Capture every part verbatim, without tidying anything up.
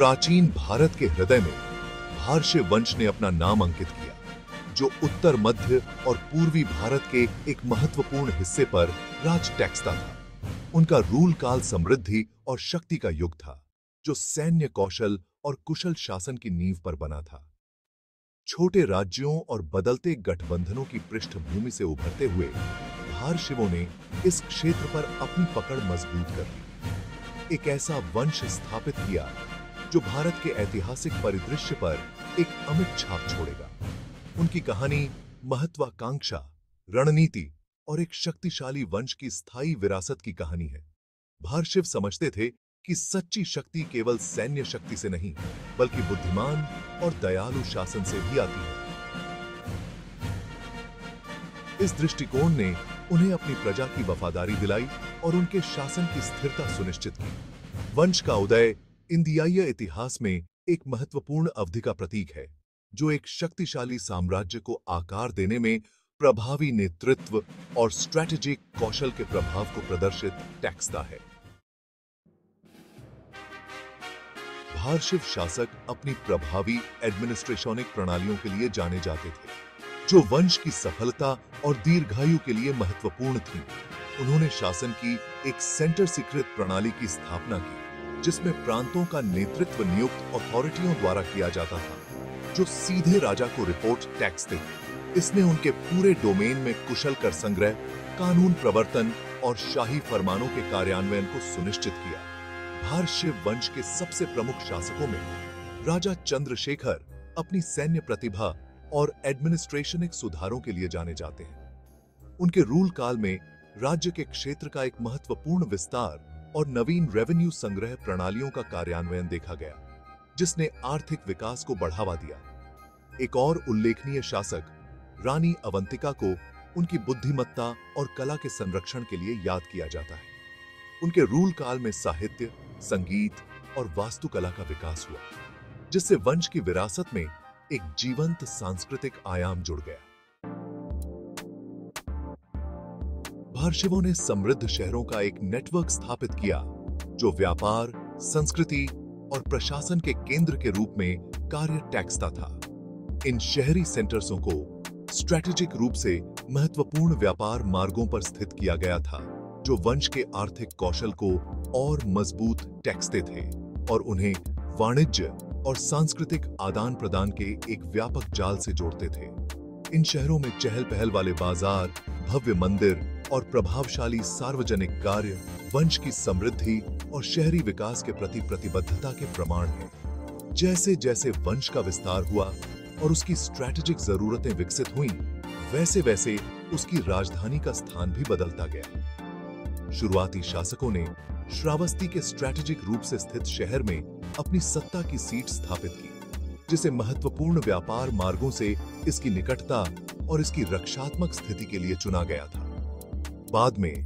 प्राचीन भारत के हृदय में भारशिव वंश ने अपना नाम अंकित किया, जो उत्तर, मध्य और पूर्वी भारत के एक महत्वपूर्ण हिस्से पर राज टैक्सता था। उनका रूल काल समृद्धि और शक्ति का युग था, जो सैन्य कौशल और कुशल शासन की नींव पर बना था। छोटे राज्यों और बदलते गठबंधनों की पृष्ठभूमि से उभरते हुए भारशिवों ने इस क्षेत्र पर अपनी पकड़ मजबूत कर ली। एक ऐसा वंश स्थापित किया जो भारत के ऐतिहासिक परिदृश्य पर एक अमिट छाप छोड़ेगा। उनकी कहानी महत्वाकांक्षा, रणनीति और एक शक्तिशाली वंश की स्थायी विरासत की कहानी है। भारशिव समझते थे कि सच्ची शक्ति केवल सैन्य शक्ति से नहीं, बल्कि बुद्धिमान और दयालु शासन से भी आती है। इस दृष्टिकोण ने उन्हें अपनी प्रजा की वफादारी दिलाई और उनके शासन की स्थिरता सुनिश्चित की। वंश का उदय इंडियाई इतिहास में एक महत्वपूर्ण अवधि का प्रतीक है, जो एक शक्तिशाली साम्राज्य को आकार देने में प्रभावी नेतृत्व और स्ट्रैटेजिक कौशल के प्रभाव को प्रदर्शित टैक्सता है। भारशिव शासक अपनी प्रभावी एडमिनिस्ट्रेशनिक प्रणालियों के लिए जाने जाते थे, जो वंश की सफलता और दीर्घायु के लिए महत्वपूर्ण थी। उन्होंने शासन की एक सेंटर स्थित प्रणाली की स्थापना की, जिसमें प्रांतों का नेतृत्व नियुक्त अथॉरिटियों द्वारा किया जाता था, जो सीधे राजा को रिपोर्ट टैक्स देते। इसने उनके पूरे डोमेन में कुशल कर संग्रह, कानून प्रवर्तन और शाही फरमानों के कार्यान्वयन को सुनिश्चित किया। भारशिव वंश के सबसे प्रमुख शासकों में राजा चंद्रशेखर अपनी सैन्य प्रतिभा और एडमिनिस्ट्रेशनिक सुधारों के लिए जाने जाते हैं। उनके रूल काल में राज्य के क्षेत्र का एक महत्वपूर्ण विस्तार और नवीन रेवेन्यू संग्रह प्रणालियों का कार्यान्वयन देखा गया, जिसने आर्थिक विकास को बढ़ावा दिया। एक और उल्लेखनीय शासक रानी अवंतिका को उनकी बुद्धिमत्ता और कला के संरक्षण के लिए याद किया जाता है। उनके रूल काल में साहित्य, संगीत और वास्तुकला का विकास हुआ, जिससे वंश की विरासत में एक जीवंत सांस्कृतिक आयाम जुड़ गया। भारशिवों ने समृद्ध शहरों का एक नेटवर्क स्थापित किया, जो व्यापार, संस्कृति और प्रशासन के केंद्र के रूप में कार्य टैक्सता था। इन शहरी सेंटर्सों को स्ट्रैटेजिक रूप से महत्वपूर्ण व्यापार मार्गों पर स्थित किया गया था, जो वंश के आर्थिक कौशल को और मजबूत टैक्सते थे और उन्हें वाणिज्य और सांस्कृतिक आदान प्रदान के एक व्यापक जाल से जोड़ते थे। इन शहरों में चहल पहल वाले बाजार, भव्य मंदिर और प्रभावशाली सार्वजनिक कार्य वंश की समृद्धि और शहरी विकास के प्रति प्रतिबद्धता के प्रमाण हैं। जैसे जैसे वंश का विस्तार हुआ और उसकी स्ट्रैटेजिक जरूरतें विकसित हुई, वैसे वैसे उसकी राजधानी का स्थान भी बदलता गया। शुरुआती शासकों ने श्रावस्ती के स्ट्रैटेजिक रूप से स्थित शहर में अपनी सत्ता की सीट स्थापित की, जिसे महत्वपूर्ण व्यापार मार्गों से इसकी निकटता और इसकी रक्षात्मक स्थिति के लिए चुना गया था। बाद में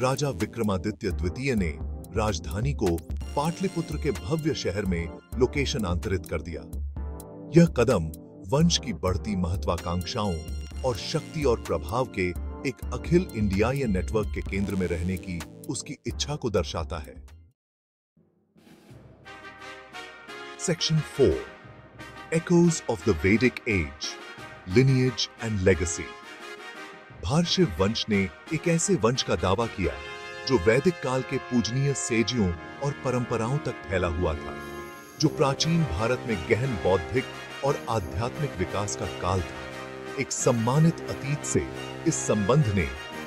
राजा विक्रमादित्य द्वितीय ने राजधानी को पाटलिपुत्र के भव्य शहर में लोकेशन अंतरित कर दिया। यह कदम वंश की बढ़ती महत्वाकांक्षाओं और शक्ति और प्रभाव के एक अखिल इंडियाई नेटवर्क के केंद्र में रहने की उसकी इच्छा को दर्शाता है। Section four, Echoes of the Vedic Age, Lineage and Legacy। Bharshiva वंश ने एक ऐसे वंश का दावा किया जो वैदिक काल के पूजनीय सेजियों और परंपराओं तक फैला हुआ था, जो प्राचीन भारत में गहन बौद्धिक और आध्यात्मिक विकास का काल था। एक सम्मानित अतीत से इस संबंध ने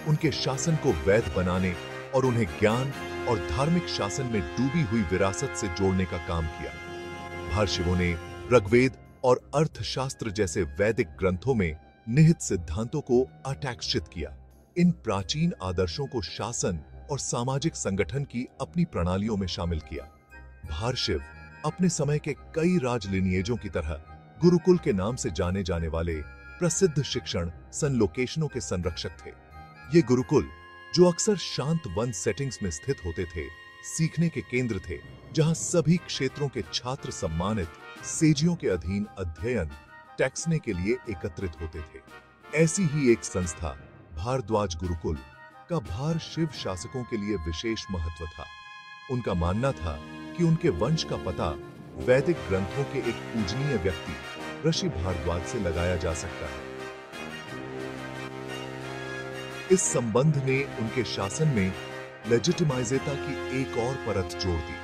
उनके शासन को वैध बनाने और उन्हें ज्ञान और धार्मिक शासन में डूबी हुई विरासत से जोड़ने का काम किया। भारशिवों ने ऋग्वेद और अर्थशास्त्र जैसे वैदिक ग्रंथों में निहित सिद्धांतों को अटैक्षित किया। इन प्राचीन आदर्शों को शासन और सामाजिक संगठन की अपनी प्रणालियों में शामिल किया। भारशिव अपने समय के कई राज लिनिएजों की तरह गुरुकुल के नाम से जाने जाने वाले प्रसिद्ध शिक्षण संलोकेशनों के संरक्षक थे। ये गुरुकुल, जो अक्सर शांत वन सेटिंग्स में स्थित होते थे, सीखने के केंद्र थे, जहां सभी क्षेत्रों के छात्र सम्मानित सेजियों के अधीन अध्ययन टैक्सने के लिए एकत्रित होते थे। ऐसी ही एक संस्था भारद्वाज गुरुकुल का भारशिव शासकों के लिए विशेष महत्व था। उनका मानना था कि उनके वंश का पता वैदिक ग्रंथों के एक पूजनीय व्यक्ति ऋषि भारद्वाज से लगाया जा सकता है। इस संबंध ने उनके शासन में लेजिटिमाइजेता की एक और परत जोड़ दी,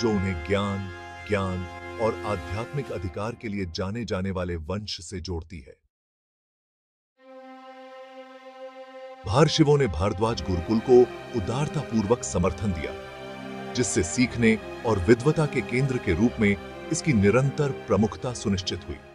जो उन्हें ज्ञान, ज्ञान और आध्यात्मिक अधिकार के लिए जाने जाने वाले वंश से जोड़ती है। भारशिवों ने भारद्वाज गुरुकुल को उदारतापूर्वक समर्थन दिया, जिससे सीखने और विद्वता के केंद्र के रूप में इसकी निरंतर प्रमुखता सुनिश्चित हुई।